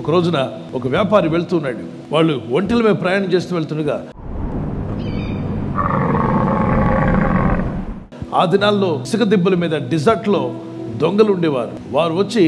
ఒక రోజున ఒక వ్యాపారి వెళ్తున్నాడు. వాళ్ళు ఒంటెల మీద ప్రయాణం చేస్తూ వెళ్తుండగా, ఆ దినాల్లో ఇసుక దిబ్బల మీద డిజర్ట్లో దొంగలు ఉండేవారు. వారు వచ్చి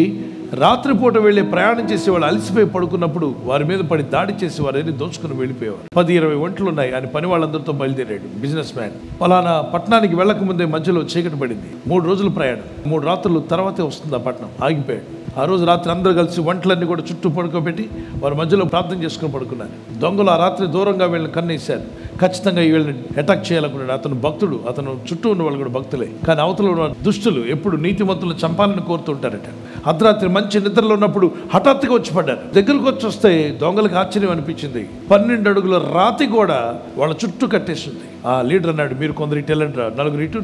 రాత్రిపూట వెళ్ళి ప్రయాణం చేసేవాళ్ళు అలసిపోయి పడుకున్నప్పుడు వారి మీద పడి దాడి చేసి వారిని దోచుకుని వెళ్ళిపోయేవారు. 10-20 ఒంట్లు ఉన్నాయి అని పని వాళ్ళందరితో బయలుదేరాడు బిజినెస్ మ్యాన్. పలానా పట్టణానికి వెళ్ళక ముందే మధ్యలో చీకటి పడింది. 3 రోజులు ప్రయాణం, 3 రాత్రులు తర్వాతే వస్తుంది ఆ పట్టణం. ఆగిపోయాడు. ఆ రోజు రాత్రి అందరూ కలిసి వంటలన్నీ కూడా చుట్టూ పడుకోబెట్టి వారి మధ్యలో ప్రార్థన చేసుకుని పడుకున్నారు. దొంగలు ఆ రాత్రి దూరంగా వీళ్ళని కన్నేశారు. ఖచ్చితంగా వీళ్ళని అటాక్ చేయాలనుకున్నాడు. అతను భక్తుడు, అతను చుట్టూ ఉన్న వాళ్ళు కూడా భక్తులే. కానీ అవతల ఉన్న దుష్టులు ఎప్పుడు నీతిమంతులను చంపాలని కోరుతుంటారట. అర్ధరాత్రి మంచి నిద్రలో ఉన్నప్పుడు హఠాత్తుగా వచ్చి పడ్డారు. దగ్గరకు వచ్చి వస్తే దొంగలకు ఆశ్చర్యం అనిపించింది. 12 అడుగుల రాతి కూడా వాళ్ళ చుట్టూ కట్టేసింది. ఆ లీడర్ అన్నాడు, మీరు కొందరు ఇటు వెళ్ళండి,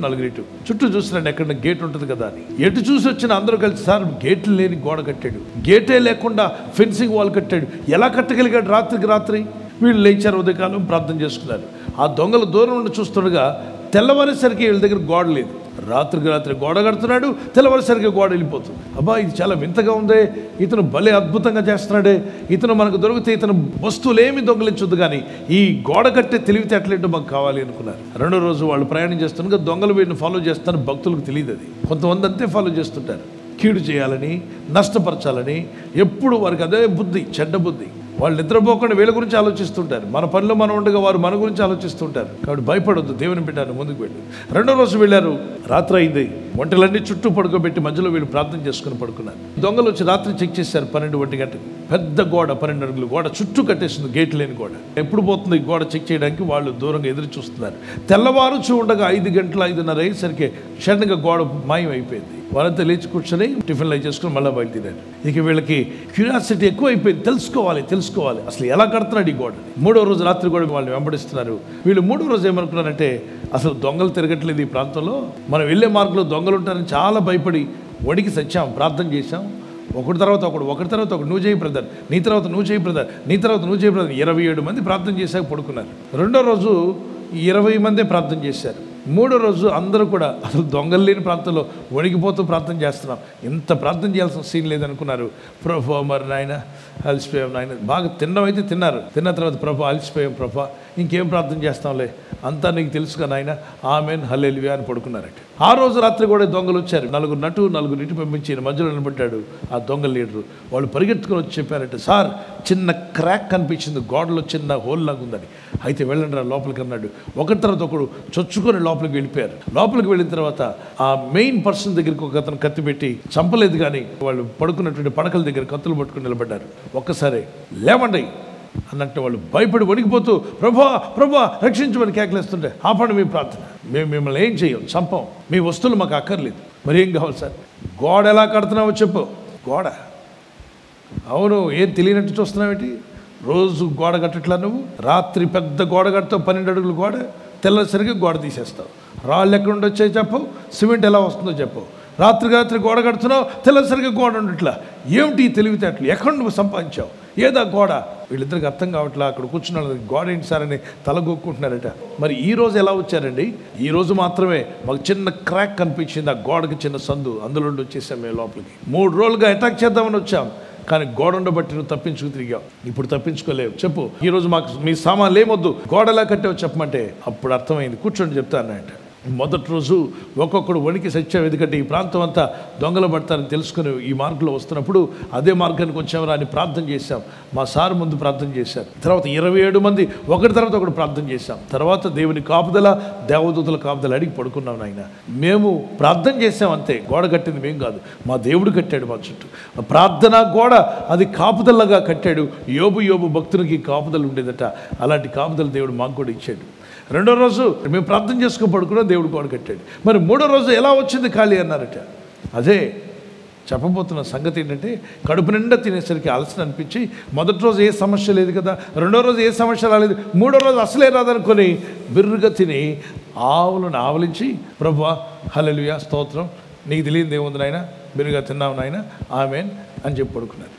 నలుగురు ఇటు. చుట్టూ చూస్తున్నాడు, ఎక్కడ గేట్ ఉంటుంది కదా అని. ఎటు చూసి వచ్చిన అందరూ కలిసి, సార్ గేట్లు లేని గోడ కట్టాడు, గేటే లేకుండా ఫెన్సింగ్ వాల్ కట్టాడు, ఎలా కట్టగలిగాడు రాత్రికి రాత్రి? వీళ్ళు లేచారు, ఉదయకాలం ప్రార్థన చేసుకున్నారు. ఆ దొంగల దూరం నుండి చూస్తుండగా తెల్లవారేసరికి వీళ్ళ దగ్గర గోడ లేదు. రాత్రికి రాత్రి గోడ కడుతున్నాడు, తెల్లవారేసరికి గోడ వెళ్ళిపోతుంది. అబ్బా, ఇది చాలా వింతగా ఉందే, ఇతను భలే అద్భుతంగా చేస్తున్నాడే, ఇతను మనకు దొరికితే ఇతను వస్తువులేమి దొంగలించొద్దు, కానీ ఈ గోడ కట్టే తెలివితేటలేంటో మాకు కావాలి అనుకున్నారు. 2వ రోజు వాళ్ళు ప్రయాణం చేస్తుండగా దొంగలు వీడిని ఫాలో చేస్తారని భక్తులకు తెలియదు. అది కొంతమంది అంతే ఫాలో చేస్తుంటారు. కీడు చేయాలని, నష్టపరచాలని ఎప్పుడు వారికి అదే బుద్ధి, చెడ్డ బుద్ధి. వాళ్ళు నిద్రపోకుండా వీళ్ళ గురించి ఆలోచిస్తుంటారు. మన పనిలో మనం ఉండగా వారు మన గురించి ఆలోచిస్తుంటారు. కాబట్టి భయపడొద్దు, దేవుని బిడ్డను ముందుకు వెళ్ళి. 2వ రోజు వెళ్ళారు. రాత్రి అయింది. వంటలన్నీ చుట్టూ పడుకోబెట్టి మధ్యలో వీళ్ళు ప్రార్థన చేసుకుని పడుకున్నారు. దొంగలు వచ్చి రాత్రి చెక్ చేశారు. 12 గంటలకు పెద్ద గోడ, 12 అడుగులు గోడ చుట్టూ కట్టేసింది, గేట్ లేని గోడ. ఎప్పుడు పోతుంది గోడ చెక్ చేయడానికి వాళ్ళు దూరంగా ఎదురు చూస్తున్నారు. తెల్లవారు చూడగా 5 గంటల 5:30 అయ్యేసరికి క్షణంగా గోడ మాయం అయిపోయింది. వారంతా లేచి కూర్చొని టిఫిన్లు అవి చేసుకుని మళ్ళీ బయలుదేరారు. ఇక వీళ్ళకి క్యూరియాసిటీ ఎక్కువ అయిపోయింది. తెలుసుకోవాలి అసలు ఎలా కడుతున్నాడు ఈ గోడ. 3వ రోజు రాత్రి కూడా వాళ్ళని వెంబడిస్తున్నారు. వీళ్ళు 3వ రోజు ఏమనుకున్నారంటే, అసలు దొంగలు తిరగట్లేదు ఈ ప్రాంతంలో, మనం వెళ్ళే మార్గంలో దొంగలు ఉంటారని చాలా భయపడి వణికి సచ్చాం. ప్రార్థన చేశాం, ఒకటి తర్వాత ఒకడు నీ తర్వాత నువ్వు చేయి బ్రదర్. 27 మంది ప్రార్థన చేశాక పడుకున్నారు. 2వ రోజు 20 మందే ప్రార్థన చేశారు. 3వ రోజు అందరూ కూడా అసలు దొంగలు లేని ప్రాంతంలో వణికిపోతూ ప్రార్థన చేస్తున్నాం, ఇంత ప్రార్థన చేయాల్సిన సీన్ లేదనుకున్నారు. ప్రభా మరి నాయన అలిసిపోయాం నాయన, బాగా తిన్నవైతే తిన్నారు, తిన్న తర్వాత ప్రభా అలిసిపోయాం ప్రభా, ఇంకేం ప్రార్థన చేస్తాంలే, అంతా నీకు తెలుసుగా నాయన, ఆమెన్ హల్లెలూయా అని పడుకున్నారట. ఆ రోజు రాత్రి కూడా దొంగలు వచ్చారు. 4 నలుగురు ఇటు పంపించి మధ్యలో నిలబడ్డాడు ఆ దొంగల లీడరు. వాళ్ళు పరిగెత్తుకుని వచ్చి చెప్పారట, సార్ చిన్న క్రాక్ కనిపించింది, గోడలో చిన్న హోల్ లాగా ఉందని. అయితే వెళ్ళండి రా లోపలికి అన్నాడు. ఒకరి తర్వాత ఒకడు చొచ్చుకొని లోపలికి వెళ్ళిపోయారు. లోపలికి వెళ్ళిన తర్వాత ఆ మెయిన్ పర్సన్ దగ్గరికి ఒక అతను కత్తి పెట్టి చంపలేదు, కానీ వాళ్ళు పడుకున్నటువంటి పడకల దగ్గర కత్తులు పట్టుకుని నిలబడ్డారు. ఒక్కసారి లేవండి అన్నట్టు వాళ్ళు భయపడి వణికిపోతూ ప్రభా రక్షించమని కేకలేస్తుంటే, ఆపండి మీ ప్రార్థన, మేము మిమ్మల్ని ఏం చేయం, చంపం, మీ వస్తువులు మాకు అక్కర్లేదు, మరి ఏం కావాలి సార్? గోడ ఎలా కడుతున్నావో చెప్పు. గోడ? అవును, ఏం తెలియనట్టు చూస్తున్నావేంటి? రోజు గోడ కట్టట్లా నువ్వు, రాత్రి పెద్ద గోడ కడతావు, 12 అడుగులు గోడ, తెల్లసరికి గోడ తీసేస్తావు, రాళ్ళు ఎక్కడ ఉండొచ్చాయి చెప్పు, సిమెంట్ ఎలా వస్తుందో చెప్పు, రాత్రి గోడ కడుతున్నావు, తెల్లసరికి గోడ ఉండట్లా, ఏమిటి తెలివితేటలు, ఎక్కడ నువ్వు సంపాదించావు, ఏదా గోడ? వీళ్ళిద్దరికి అర్థం కావట్లా. అక్కడ కూర్చున్న గోడ ఏంటి సార్ అని తలగొక్కుంటున్నారట. మరి ఈరోజు ఎలా వచ్చారండి? ఈరోజు మాత్రమే మాకు చిన్న క్రాక్ కనిపించింది, ఆ గోడకి చిన్న సందు, అందులో వచ్చేసాం మేము లోపలికి. 3 రోజులుగా అటాక్ చేద్దామని వచ్చాం, కానీ గోడ ఉండబట్టి నువ్వు తప్పించుకు తిరిగావు, ఇప్పుడు తప్పించుకోలేవు, చెప్పు ఈరోజు మాకు మీ సామాన్లు ఏమొద్దు, గోడ ఎలా కట్టావు చెప్పమంటే అప్పుడు అర్థమైంది. కూర్చొని చెప్తానంట. 1వ రోజు ఒక్కొక్కడు వణికి సత్యం, ఎందుకంటే ఈ ప్రాంతం అంతా దొంగలు పడతారని తెలుసుకుని ఈ మార్గంలో వస్తున్నప్పుడు అదే మార్గానికి వచ్చామరా అని ప్రార్థన చేశాం. మా సార్ ముందు ప్రార్థన చేశారు. తర్వాత 27 మంది ఒకటి తర్వాత ఒకటి ప్రార్థన చేశాం. తర్వాత దేవుని కాపుదల, దేవదూతల కాపుదల అడిగి పడుకున్నాం. నాయన మేము ప్రార్థన చేశాం అంతే, గోడ కట్టింది మేము కాదు, మా దేవుడు కట్టాడు మా చుట్టూ ప్రార్థన గోడ, అది కాపుదలగా కట్టాడు. యోబు భక్తునికి కాపుదల ఉండేదట, అలాంటి కాపుదల దేవుడు మాకు కూడా ఇచ్చాడు. 2వ రోజు మేము ప్రార్థన చేసుకుని పడుకున్నా, దేవుడు గోడ కట్టాడు. మరి 3వ రోజు ఎలా వచ్చింది ఖాళీ అన్నారట. అదే చెప్పబోతున్న సంగతి ఏంటంటే, కడుపు నిండా తినేసరికి అలసట అనిపించి 1వ రోజు ఏ సమస్య లేదు కదా, 2వ రోజు ఏ సమస్య రాలేదు, 3వ రోజు అసలే రాదనుకొని బిర్రుగా తిని ఆవులను ఆవలించి, ప్రభువా హల్లెలూయా స్తోత్రం, నీకు తెలియదు ఏముంది నాయన, బిర్రుగా తిన్నావు నాయన, ఆమేన్ అని చెప్పి పడుకున్నారు.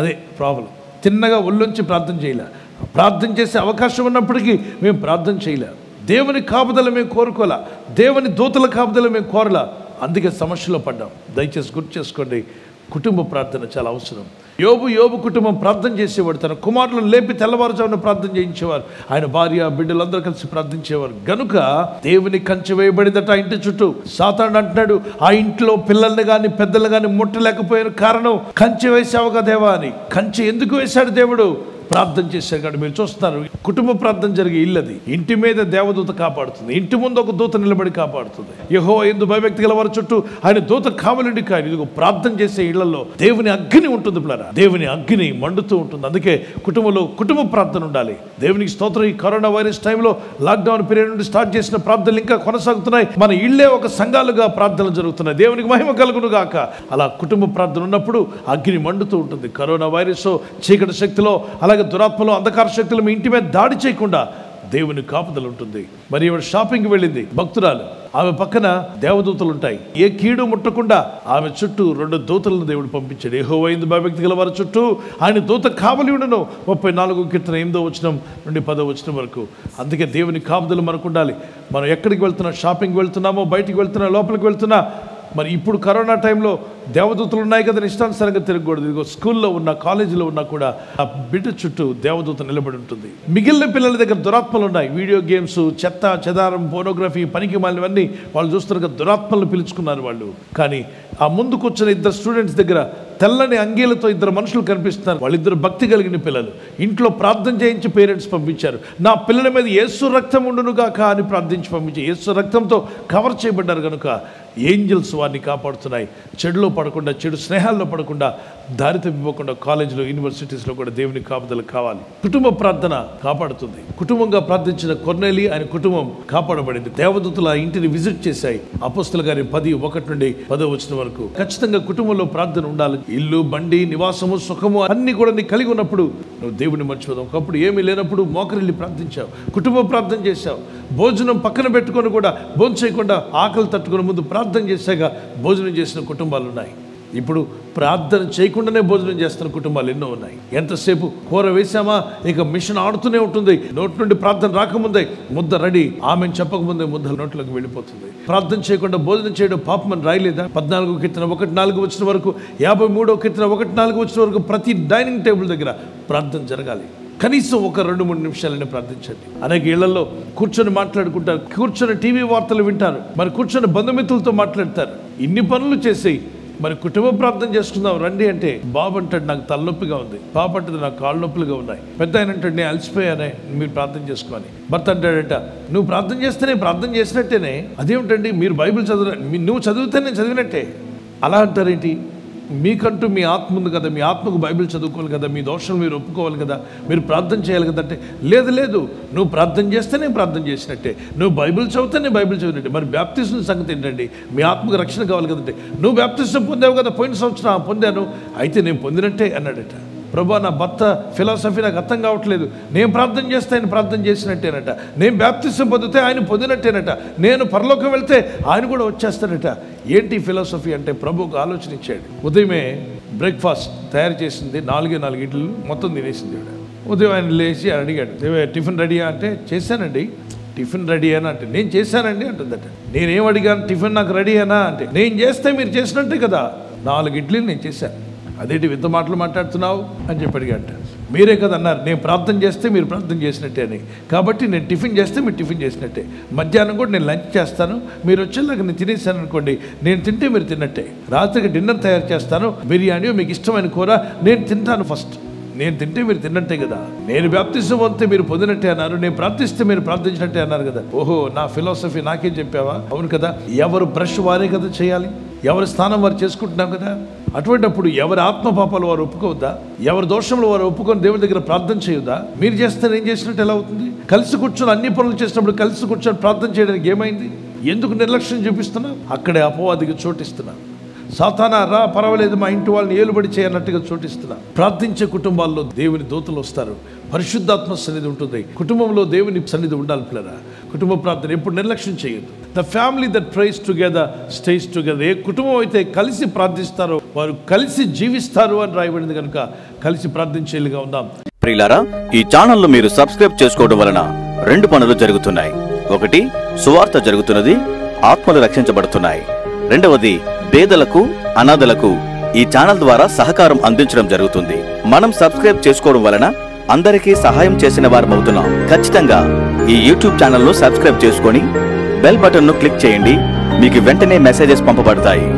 అదే ప్రాబ్లం, తిన్నగా ఒళ్ళొంచి ప్రార్థన చేయలే. ప్రార్థన చేసే అవకాశం ఉన్నప్పటికీ మేము ప్రార్థన చేయలే. దేవుని కాపుదల మేము కోరుకోలే, దేవుని దూతల కాపుదల మేము కోరలా, అందుకే సమస్యలో పడ్డాం. దయచేసి గుర్తు చేసుకోండి, కుటుంబ ప్రార్థన చాలా అవసరం. యోబు కుటుంబం ప్రార్థన చేసేవాడు. తన కుమారులను లేపి తెల్లవారుజామున ప్రార్థన చేయించేవారు. ఆయన భార్య బిడ్డలందరూ కలిసి ప్రార్థించేవారు. గనుక దేవుని కంచె వేయబడిందట ఆ ఇంటి చుట్టూ. సాతానుడు అంటున్నాడు, ఆ ఇంట్లో పిల్లల్ని కానీ పెద్దలు కానీ ముట్టలేకపోయిన కారణం కంచె వేసావు కదా దేవా అని. కంచె ఎందుకు వేశాడు దేవుడు? ప్రార్థన చేశారు కాబట్టి. మీరు చూస్తున్నారు, కుటుంబ ప్రార్థన జరిగే ఇల్లది. ఇంటి మీద దేవదూత కాపాడుతుంది. ఇంటి ముందు ఒక దూత నిలబడి కాపాడుతుంది. యెహోవా యందు భయభక్తి గల వారి చుట్టూ ఆయన దూత కావలండి. కానీ ఇదిగో ప్రార్థన చేసే ఇళ్లలో దేవుని అగ్ని ఉంటుంది. పిల్లరా, దేవుని అగ్ని మండుతూ ఉంటుంది. అందుకే కుటుంబంలో కుటుంబ ప్రార్థన ఉండాలి. దేవునికి స్తోత్రం. ఈ కరోనా వైరస్ టైంలో లాక్డౌన్ పీరియడ్ నుండి స్టార్ట్ చేసిన ప్రార్థనలు ఇంకా కొనసాగుతున్నాయి. మన ఇళ్లే ఒక సంఘాలుగా ప్రార్థనలు జరుగుతున్నాయి. దేవునికి మహిమ కలుగును గాక. అలా కుటుంబ ప్రార్థన ఉన్నప్పుడు అగ్ని మండుతూ ఉంటుంది. కరోనా వైరస్ చీకటి శక్తిలో అలా దురాత్మలో అంధకార శక్తులు మీ ఇంటి మీద దాడి చేయకుండా దేవుని కాపుదల ఉంటుంది. మరి ఇవి షాపింగ్ వెళ్ళింది భక్తురాలు. ఆమె పక్కన దేవదూతలు ఉంటాయి. ఏ కీడు ముట్టకుండా ఆమె చుట్టూ రెండు దూతలను దేవుడు పంపించాడు. యెహోవా యందు భయభక్తి గల వారి చుట్టూ ఆయన దూత కావలి ఉండును. 34:8 నుండి 10 వరకు. అందుకే దేవుని కాపుదలు మనకు ఉండాలి. మనం ఎక్కడికి వెళ్తున్నా, షాపింగ్ వెళ్తున్నామో, బయటికి వెళ్తున్నా, లోపలికి వెళ్తున్నా, మరి ఇప్పుడు కరోనా టైంలో దేవదూతలు ఉన్నాయి కదా, ఇష్టానుసారంగా తిరగకూడదు. ఇదిగో స్కూల్లో ఉన్న, కాలేజీలో ఉన్నా కూడా ఆ బిడ్డ చుట్టూ దేవదూత నిలబడి ఉంటుంది. మిగిలిన పిల్లల దగ్గర దురాత్మలు ఉన్నాయి. వీడియో గేమ్స్, చెత్త చెదారం, పోర్నోగ్రఫీ, పనికి మాలినవన్నీ వాళ్ళు చూస్తున్నారు. దురాత్మలను పిలుచుకున్నారు వాళ్ళు. కానీ ఆ ముందు కూర్చున్న ఇద్దరు స్టూడెంట్స్ దగ్గర తెల్లని అంగీలతో ఇద్దరు మనుషులు కనిపిస్తున్నారు. వాళ్ళిద్దరు భక్తి కలిగిన పిల్లలు. ఇంట్లో ప్రార్థన చేయించి పేరెంట్స్ పంపించారు. నా పిల్లల మీద యేసు రక్తం ఉండునుగాక అని ప్రార్థించి పంపించి యేసు రక్తంతో కవర్ చేయబడ్డారు. కనుక ఏంజల్స్ వారిని కాపాడుతున్నాయి. చెడులో పడకుండా, చెడు స్నేహాల్లో పడకుండా, దారి తప్పిపోకుండా కాలేజీలో, యూనివర్సిటీస్లో కూడా దేవుని కాపుదల కావాలి. కుటుంబ ప్రార్థన కాపాడుతుంది. కుటుంబంగా ప్రార్థించిన కొర్నేలి, ఆయన కుటుంబం కాపాడబడింది. దేవదూతలు ఆ ఇంటిని విజిట్ చేశాయి. అపోస్తుల గారి 10:1 నుండి 10 వరకు. ఖచ్చితంగా కుటుంబంలో ప్రార్థన ఉండాలి. ఇల్లు, బండి, నివాసము, సుఖము అన్ని కూడా నీ కలిగి ఉన్నప్పుడు నువ్వు దేవుని మర్చిపోదాం. ఒకప్పుడు ఏమీ లేనప్పుడు మోకరిల్లి ప్రార్థించావు, కుటుంబ ప్రార్థన చేశావు. భోజనం పక్కన పెట్టుకొని కూడా, భోజనం చేయకుండా ఆకలి తట్టుకుని ముందు ప్రార్థన చేశాక భోజనం చేసిన కుటుంబాలు ఉన్నాయి. ఇప్పుడు ప్రార్థన చేయకుండానే భోజనం చేస్తున్న కుటుంబాలు ఎన్నో ఉన్నాయి. ఎంతసేపు కూర వేసామా ఇక మిషన్ ఆడుతూనే ఉంటుంది. నోటి నుండి ప్రార్థన రాకముందే ముద్ద రెడీ, ఆమెను చెప్పకముందే ముద్ద నోట్లోకి వెళ్ళిపోతుంది. ప్రార్థన చేయకుండా భోజనం చేయడం పాపమని రాయలేదా? 14:1-4 వరకు, 53:1-4 వరకు ప్రతి డైనింగ్ టేబుల్ దగ్గర ప్రార్థన జరగాలి. కనీసం ఒక 2-3 నిమిషాలని ప్రార్థించండి. అనేక ఇళ్లలో కూర్చొని మాట్లాడుకుంటారు, కూర్చొని టీవీ వార్తలు వింటారు, మరి కూర్చొని బంధుమిత్రులతో మాట్లాడతారు. ఇన్ని పనులు చేసి మరి కుటుంబ ప్రార్థన చేసుకుందాం రండి అంటే, బాబు అంటాడు నాకు తలనొప్పిగా ఉంది, పాప అంటాడు నాకు కాళ్ళ నొప్పులుగా ఉన్నాయి, పెద్ద ఆయన అంటాడు నేను అలసిపోయానే మీరు ప్రార్థన చేసుకోవాలి, భర్త అంటాడట నువ్వు ప్రార్థన చేస్తేనే, ప్రార్థన చేసినట్టేనే. అదేమిటండి మీరు బైబిల్ చదువు, నువ్వు చదివితే నేను చదివినట్టే అలా అంటారేంటి? మీకంటూ మీ ఆత్మ ఉంది కదా, మీ ఆత్మకు బైబిల్ చదువుకోవాలి కదా, మీ దోషాలు మీరు ఒప్పుకోవాలి కదా, మీరు ప్రార్థన చేయాలి కదా అంటే, లేదు లేదు నువ్వు ప్రార్థన చేస్తే నేను ప్రార్థన చేసినట్టే, నువ్వు బైబిల్ చదివితే నేను బైబిల్ చదివినట్టే. మరి బ్యాప్టిజం సంగతి ఏంటండి? మీ ఆత్మకు రక్షణ కావాలి కదంటే, నువ్వు బ్యాప్టిజం పొందావు కదా పోయిన సంవత్సరం, పొందాను అయితే నేను పొందినట్టే అన్నాడట. ప్రభా నా భర్త ఫిలాసఫీ నాకు అర్థం కావట్లేదు, నేను ప్రార్థన చేస్తే ఆయన ప్రార్థన చేసినట్టేనట, నేను బ్యాప్టిజం పొందితే ఆయన పొందినట్టేనట, నేను పరలోకం వెళ్తే ఆయన కూడా వచ్చేస్తానట. ఏంటి ఫిలాసఫీ అంటే ప్రభువుకు ఆలోచనిచ్చాడు. ఉదయమే బ్రేక్ఫాస్ట్ తయారు చేసింది 4-4 మొత్తం తినేసింది ఆవిడ. ఉదయం ఆయన లేచి అడిగాడు టిఫిన్ రెడీయా అంటే, చేశానండి. టిఫిన్ రెడీ అయినా అంటే, నేను చేశానండి అంటుందట. నేనేం అడిగాను, టిఫిన్ నాకు రెడీ అయినా అంటే, నేను చేస్తే మీరు చేసినట్టే కదా, 4 నేను చేశాను. అదేంటి వింత మాటలు మాట్లాడుతున్నావు అని చెప్పి అడిగాట. మీరే కదా అన్నారు నేను ప్రార్థన చేస్తే మీరు ప్రార్థన చేసినట్టే అని, కాబట్టి నేను టిఫిన్ చేస్తే మీరు టిఫిన్ చేసినట్టే, మధ్యాహ్నం కూడా నేను లంచ్ చేస్తాను, మీరు వచ్చేలాగా నేను తినేసాను అనుకోండి, నేను తింటే మీరు తిన్నట్టే, రాత్రికి డిన్నర్ తయారు చేస్తాను, బిర్యానీ మీకు ఇష్టమైన కూర నేను తింటాను ఫస్ట్, నేను తింటే మీరు తిన్నట్టే కదా, నేను బ్యాప్టిజం పొందితే మీరు పొందినట్టే అన్నారు, నేను ప్రార్థిస్తే మీరు ప్రార్థించినట్టే అన్నారు కదా. ఓహో నా ఫిలాసఫీ నాకేం చెప్పావా? అవును కదా, ఎవరు బ్రష్ వారే కదా చేయాలి, ఎవరి స్థానం వారు చేసుకుంటున్నాం కదా. అటువంటిప్పుడు ఎవరి ఆత్మ పాపాలు వారు ఒప్పుకోవద్దా, ఎవరి దోషంలో వారు ఒప్పుకొని దేవుడి దగ్గర ప్రార్థన చేయొద్దా? మీరు చేస్తే నేను చేసినట్టు ఎలా అవుతుంది? కలిసి కూర్చొని అన్ని పనులు చేసినప్పుడు కలిసి కూర్చొని ప్రార్థన చేయడానికి ఏమైంది? ఎందుకు నిర్లక్ష్యం చూపిస్తున్నా? అక్కడే అపవాదికి చోటిస్తున్నా. సాతానా రా పర్వాలేదు మా ఇంటి వాళ్ళని ఏలుబడి చేయనట్టుగా చోటిస్తున్నా. ప్రార్థించే కుటుంబాల్లో దేవుని దూతలు వస్తారు. పరిశుద్ధాత్మ సన్నిధి ఉంటుంది. కుటుంబంలో దేవుని సన్నిధి ఉండాలి పిల్లరా. కుటుంబ ప్రార్థన ఎప్పుడు నిర్లక్ష్యం చేయొద్దు. The family that prays together stays together. ఏ కుటుంబం అయితే కలిసి ప్రార్థిస్తారో వారు కలిసి జీవిస్తారు అని రాయబడింది. కనుక కలిసి ప్రార్థించేలుగా ఉందాం. ప్రియులారా, ఈ ఛానల్ను మీరు సబ్స్క్రైబ్ చేసుకోవడం వలన 2 పనులు జరుగుతున్నాయి. ఒకటి, సువార్త జరుగుతున్నది, ఆత్మలు రక్షించబడుతున్నాయి. రెండవది, పేదలకు అనాథలకు ఈ ఛానల్ ద్వారా సహకారం అందించడం జరుగుతుంది. మనం సబ్స్క్రైబ్ చేసుకోవడం వలన అందరికీ సహాయం చేసిన వారు అవుతున్నాం. ఖచ్చితంగా ఈ యూట్యూబ్ ఛానల్ను సబ్స్క్రైబ్ చేసుకొని బెల్ బటన్ను క్లిక్ చేయండి. మీకు వెంటనే మెసేజెస్ పంపబడతాయి.